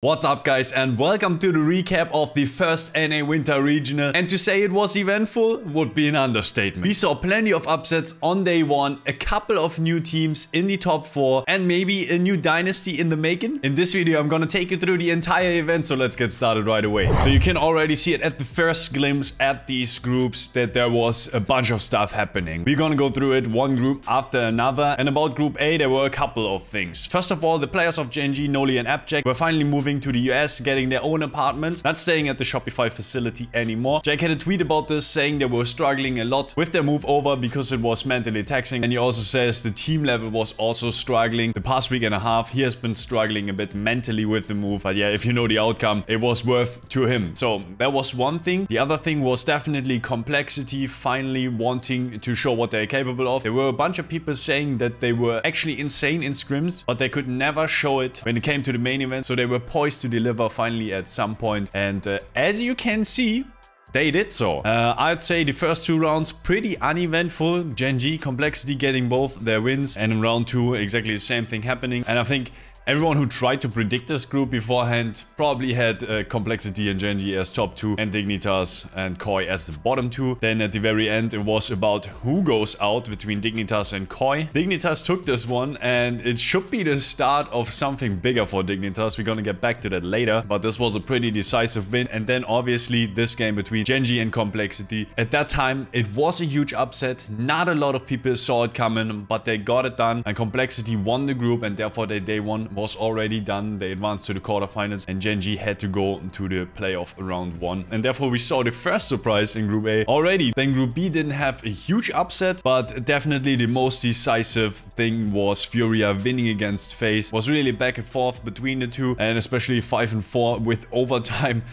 What's up, guys, and welcome to the recap of the first NA Winter Regional. And to say it was eventful would be an understatement. We saw plenty of upsets on day one, a couple of new teams in the top 4, and maybe a new dynasty in the making. In this video, I'm gonna take you through the entire event, so let's get started right away. So you can already see it at the first glimpse at these groups that there was a bunch of stuff happening. We're gonna go through it one group after another. And about group A, there were a couple of things. First of all, the players of GenG, Noli and Abjak were finally moving to the US, getting their own apartments, not staying at the Shopify facility anymore. Jake had a tweet about this, saying they were struggling a lot with their move over because it was mentally taxing. And he also says the team level was also struggling. The past week and a half, he has been struggling a bit mentally with the move. But yeah, if you know the outcome, it was worth to him. So that was one thing. The other thing was definitely Complexity finally wanting to show what they're capable of. There were a bunch of people saying that they were actually insane in scrims, but they could never show it when it came to the main event. So they were poised to deliver finally at some point, and as you can see, they did so. I'd say the first two rounds pretty uneventful. GenG, Complexity getting both their wins, and in round 2 exactly the same thing happening. And I think everyone who tried to predict this group beforehand probably had Complexity and GenG as top 2 and Dignitas and Koi as the bottom 2. Then at the very end, it was about who goes out between Dignitas and Koi. Dignitas took this one, and it should be the start of something bigger for Dignitas. We're gonna get back to that later, but this was a pretty decisive win. And then obviously this game between GenG and Complexity. At that time, it was a huge upset. Not a lot of people saw it coming, but they got it done. And Complexity won the group, and therefore their day one was already done. They advanced to the quarterfinals, and GenG had to go to the playoff round 1. And therefore we saw the first surprise in group A already. Then group B didn't have a huge upset, but definitely the most decisive thing was Furia winning against FaZe. Was really back and forth between the two, and especially 5 and 4 with overtime.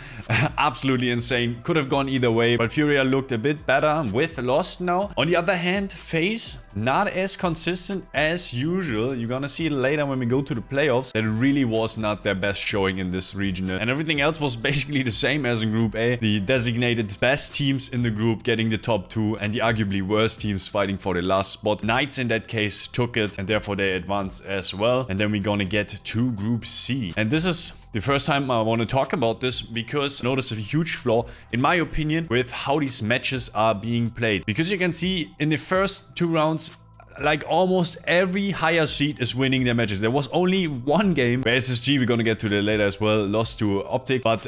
Absolutely insane. Could have gone either way, but Furia looked a bit better with Lost now. On the other hand, FaZe not as consistent as usual. You're gonna see it later when we go to the playoff that it really was not their best showing in this regional. And everything else was basically the same as in group A. The designated best teams in the group getting the top 2, and the arguably worst teams fighting for the last spot. Knights in that case took it, and therefore they advanced as well. And then we're gonna get to group C. And this is the first time I want to talk about this, because I noticed a huge flaw, in my opinion, with how these matches are being played. Because you can see in the first 2 rounds, like almost every higher seed is winning their matches. There was only one game where SSG, we're gonna get to that later as well, lost to Optic. But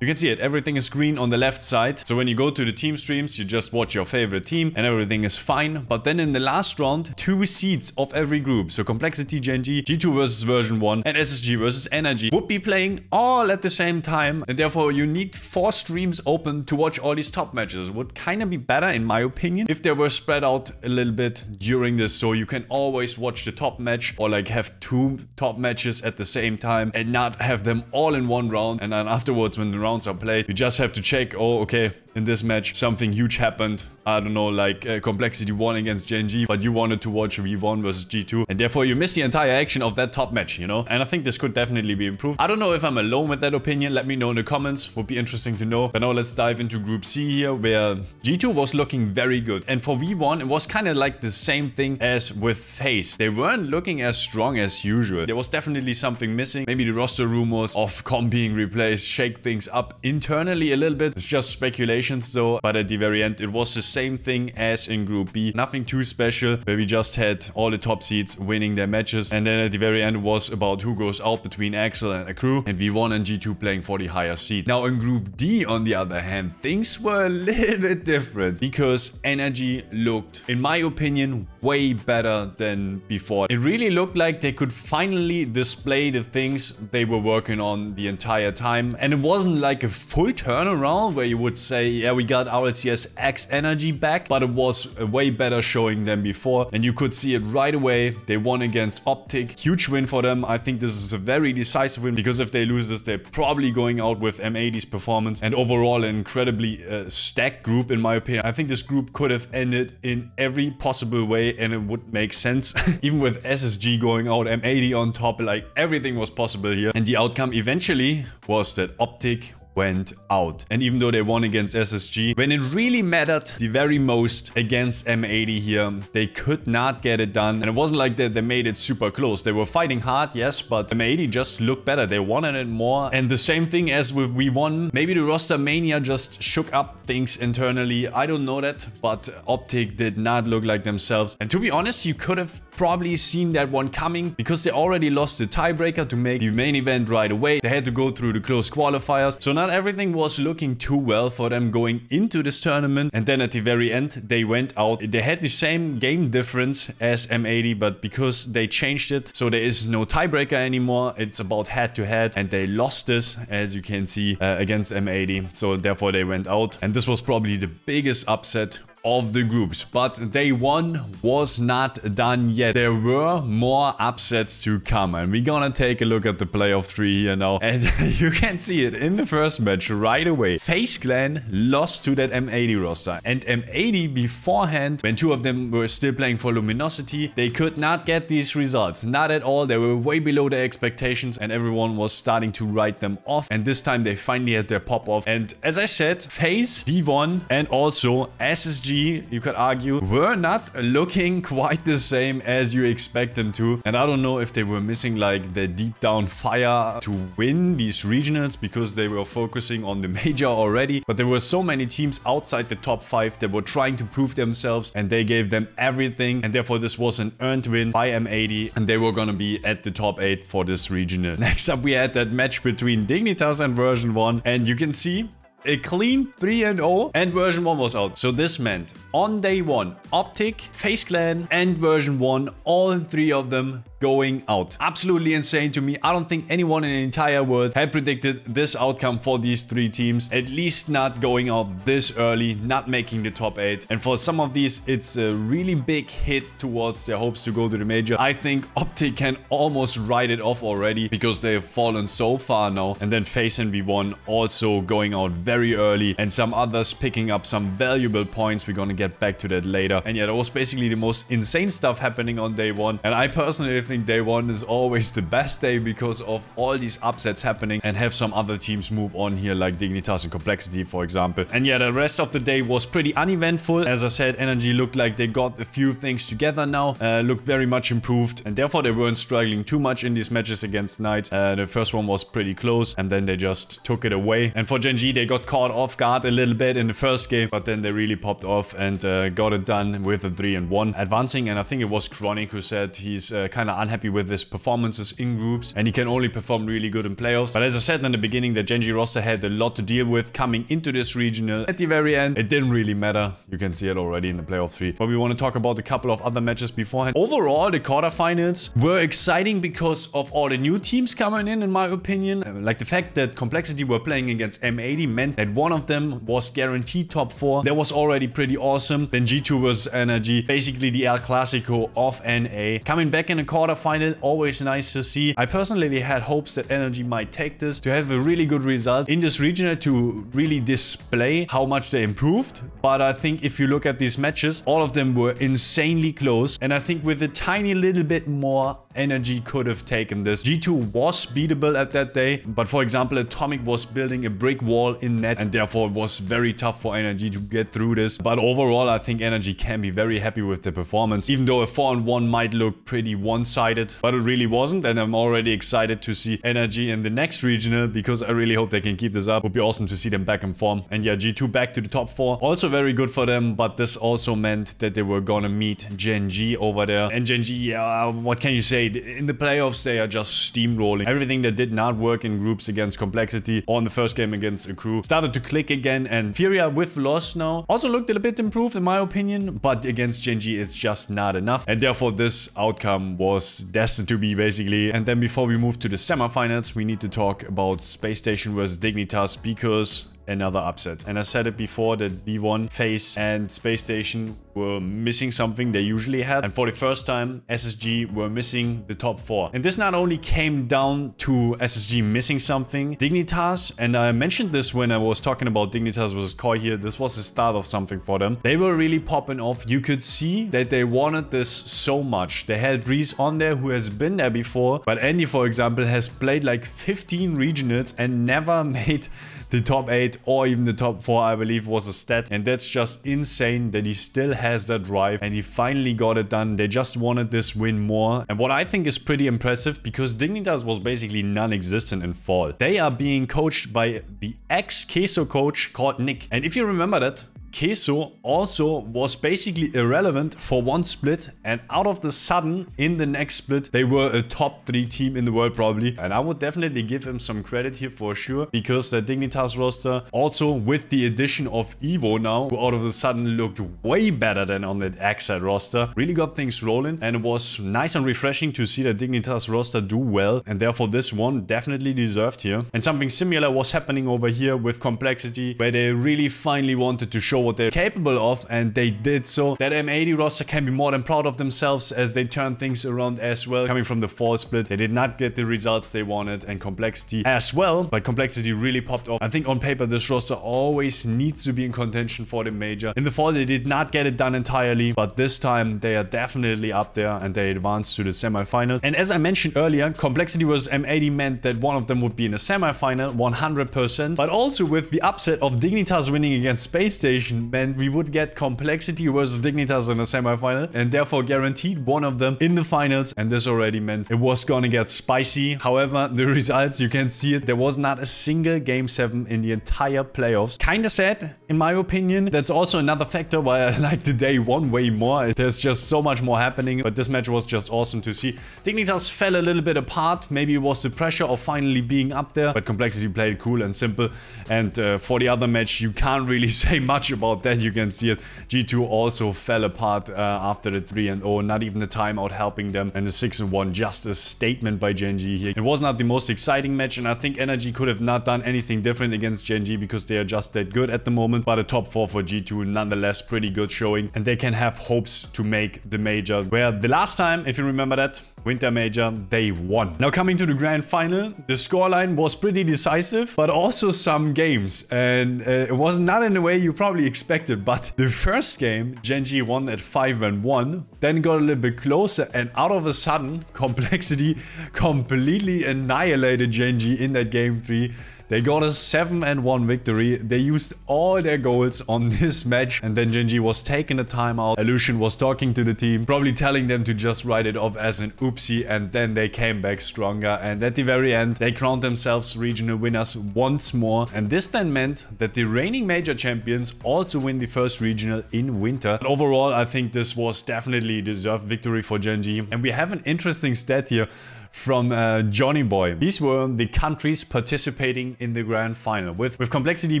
you can see it, everything is green on the left side. So when you go to the team streams, you just watch your favorite team and everything is fine. But then in the last round, 2 seeds of every group, so Complexity, GenG, G2 versus Version 1, and SSG versus Energy, would be playing all at the same time. And therefore you need 4 streams open to watch all these top matches. It would kind of be better, in my opinion, if they were spread out a little bit during this, so you can always watch the top match, or like have 2 top matches at the same time and not have them all in one round. And then afterwards, when the rounds are played, you just have to check, oh, okay, in this match something huge happened. I don't know, like Complexity won against GenG, but you wanted to watch V1 versus G2, and therefore you missed the entire action of that top match, you know. And I think this could definitely be improved. I don't know if I'm alone with that opinion. Let me know in the comments, would be interesting to know. But now let's dive into group C here, where G2 was looking very good, and for V1 it was kind of like the same thing as with FaZe. They weren't looking as strong as usual. There was definitely something missing. Maybe the roster rumors of Com being replaced shake things up internally a little bit. It's just speculations though. But at the very end, it was the same thing as in group B. Nothing too special, where we just had all the top seeds winning their matches. And then at the very end was about who goes out between Axel and Acru, and V1 and G2 playing for the higher seed. Now in group D, on the other hand, things were a little bit different, because Energy looked, in my opinion, way better than before. It really looked like they could finally display the things they were working on the entire time. And it wasn't like a full turnaround where you would say, yeah, we got RLCS X Energy back, but it was a way better showing than before. And you could see it right away. They won against Optic. Huge win for them. I think this is a very decisive win, because if they lose this, they're probably going out with M80's performance. And overall, an incredibly stacked group, in my opinion. I think this group could have ended in every possible way, and it would make sense. Even with SSG going out, M80 on top, like everything was possible here. And the outcome eventually was that Optic went out. And even though they won against SSG, when it really mattered the very most against M80 here, they could not get it done. And it wasn't like that they made it super close. They were fighting hard, yes, but M80 just looked better. They wanted it more. And the same thing as with V1, maybe the roster mania just shook up things internally. I don't know that, but Optic did not look like themselves. And to be honest, you could have probably seen that one coming because they already lost the tiebreaker to make the main event right away. They had to go through the close qualifiers. So not everything was looking too well for them going into this tournament. And then at the very end, they went out. They had the same game difference as M80, but because they changed it, so there is no tiebreaker anymore. It's about head-to-head, and they lost this, as you can see, against M80. So therefore they went out. And this was probably the biggest upset of the groups, but day one was not done yet. There were more upsets to come, and we're gonna take a look at the playoff three here now. And you can see it in the first match right away. FaZe Clan lost to that M80 roster, and M80 beforehand, when two of them were still playing for Luminosity, they could not get these results, not at all. They were way below their expectations, and everyone was starting to write them off. And this time they finally had their pop off. And as I said, FaZe, D1, and also SSG, you could argue, were not looking quite the same as you expect them to. And I don't know if they were missing like the deep down fire to win these regionals because they were focusing on the major already, but there were so many teams outside the top 5 that were trying to prove themselves, and they gave them everything, and therefore this was an earned win by M80, and they were gonna be at the top 8 for this regional. Next up, we had that match between Dignitas and Version 1, and you can see a clean 3-0, and Version 1 was out. So this meant on day one, Optic, FaZe Clan, and Version 1, all three of them going out. Absolutely insane to me. I don't think anyone in the entire world had predicted this outcome for these three teams, at least not going out this early, not making the top 8. And for some of these, it's a really big hit towards their hopes to go to the major. I think Optic can almost write it off already because they have fallen so far now. And then FaZe and V1 also going out very early, and some others picking up some valuable points. We're gonna get back to that later. And yeah, that was basically the most insane stuff happening on day one. And I personally think day one is always the best day because of all these upsets happening, and have some other teams move on here, like Dignitas and Complexity, for example. And yeah, the rest of the day was pretty uneventful. As I said, Energy looked like they got a few things together now, looked very much improved, and therefore they weren't struggling too much in these matches against Knight. The first one was pretty close, and then they just took it away. And for GenG, they got caught off guard a little bit in the first game, but then they really popped off and got it done with a 3-1, advancing. And I think it was Chronic who said he's kind of unhappy with his performances in groups, and he can only perform really good in playoffs. But as I said in the beginning, the GenG roster had a lot to deal with coming into this regional. At the very end, it didn't really matter. You can see it already in the playoff three. But we want to talk about a couple of other matches beforehand. Overall, the quarterfinals were exciting because of all the new teams coming in my opinion. Like the fact that Complexity were playing against M80 meant that one of them was guaranteed top 4. That was already pretty awesome. Then G2 versus Energy, basically the El Clasico of NA. Coming back in a quarter final, always nice to see. I personally had hopes that Energy might take this to have a really good result in this regional to really display how much they improved. But I think if you look at these matches, all of them were insanely close, and I think with a tiny little bit more, Energy could have taken this. G2 was beatable at that day, but for example, Atomic was building a brick wall in net, and therefore it was very tough for Energy to get through this. But overall, I think Energy can be very happy with the performance, even though a 4-1 might look pretty one-sided, but it really wasn't. And I'm already excited to see Energy in the next regional because I really hope they can keep this up. It would be awesome to see them back in form. And yeah, G2 back to the top 4, also very good for them. But this also meant that they were gonna meet GenG over there, and GenG, yeah, what can you say? In the playoffs, they are just steamrolling. Everything that did not work in groups against Complexity or in the first game against a crew started to click again. And Furia with Lost now also looked a little bit improved in my opinion, but against GenG it's just not enough, and therefore this outcome was destined to be basically. And then before we move to the semifinals, we need to talk about Space Station versus Dignitas because another upset. And I said it before that V1, FaZe, and Space Station were missing something they usually had. And for the first time, SSG were missing the top four. And this not only came down to SSG missing something, Dignitas, and I mentioned this when I was talking about Dignitas versus Koi here, this was the start of something for them. They were really popping off. You could see that they wanted this so much. They had Breeze on there, who has been there before, but Andy, for example, has played like 15 regionals and never made the top 8 or even the top 4, I believe was a stat. And that's just insane that he still has that drive and he finally got it done. They just wanted this win more. And what I think is pretty impressive, because Dignitas was basically non-existent in fall. They are being coached by the ex-Queso coach called Nick. And if you remember that, Queso also was basically irrelevant for one split, and out of the sudden in the next split they were a top 3 team in the world probably. And I would definitely give him some credit here for sure, because the Dignitas roster, also with the addition of Evo now, who out of the sudden looked way better than on that X-side roster, really got things rolling. And it was nice and refreshing to see the Dignitas roster do well, and therefore this one definitely deserved here. And something similar was happening over here with Complexity, where they really finally wanted to show what they're capable of, and they did so. That M80 roster can be more than proud of themselves, as they turned things around as well. Coming from the fall split, they did not get the results they wanted, and Complexity as well, but Complexity really popped off. I think on paper this roster always needs to be in contention for the major. In the fall they did not get it done entirely, but this time they are definitely up there and they advanced to the semi-final. And as I mentioned earlier, Complexity versus M80 meant that one of them would be in a semi-final 100%, but also with the upset of Dignitas winning against Space Station, man, we would get Complexity versus Dignitas in the semi-final, and therefore guaranteed one of them in the finals. And this already meant it was gonna get spicy. However, the results, you can see it, there was not a single Game 7 in the entire playoffs. Kinda sad, in my opinion. That's also another factor why I like the day one way more. There's just so much more happening, but this match was just awesome to see. Dignitas fell a little bit apart. Maybe it was the pressure of finally being up there, but Complexity played cool and simple. And for the other match, you can't really say much about that. You can see it, G2 also fell apart after the 3-0, not even the timeout helping them, and the 6-1, just a statement by GenG here. It was not the most exciting match, and I think Energy could have not done anything different against GenG, because they are just that good at the moment. But a top 4 for G2 nonetheless, pretty good showing, and they can have hopes to make the major, where the last time, if you remember that winter major, they won. Now coming to the grand final, the scoreline was pretty decisive, but also some games, and it was not in the way you probably expected. But the first game, GenG won at 5-1, then got a little bit closer, and out of a sudden, Complexity completely annihilated GenG in that game 3. They got a 7-1 victory. They used all their goals on this match. And then GenG was taking a timeout. Ellucian was talking to the team, probably telling them to just write it off as an oopsie. And then they came back stronger. And at the very end, they crowned themselves regional winners once more. And this then meant that the reigning major champions also win the first regional in winter. But overall, I think this was definitely a deserved victory for GenG. And we have an interesting stat here from Johnny Boy. These were the countries participating in the grand final, with Complexity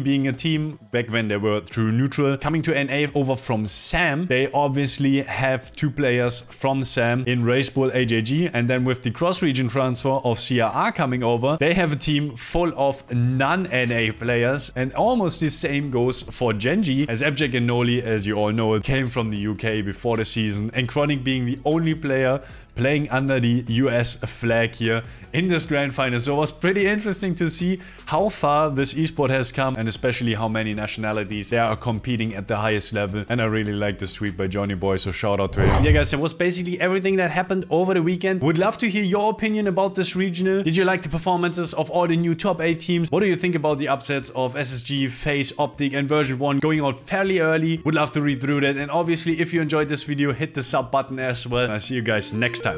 being a team back when they were true neutral. Coming to NA over from SAM, they obviously have 2 players from SAM in Race Bowl, AJG, and then with the cross-region transfer of CRR coming over, they have a team full of non-NA players. And almost the same goes for GenG, as Abjak and Noli, as you all know, it came from the UK before the season, and Chronic being the only player playing under the US flag here in this grand final. So it was pretty interesting to see how far this esport has come, and especially how many nationalities there are competing at the highest level. And I really like this tweet by Johnny Boy, so shout out to him. Yeah guys, that was basically everything that happened over the weekend. Would love to hear your opinion about this regional. Did you like the performances of all the new top 8 teams? What do you think about the upsets of SSG, FaZe, Optic and Version 1 going out fairly early? Would love to read through that. And obviously if you enjoyed this video, hit the sub button as well. And I'll see you guys next time.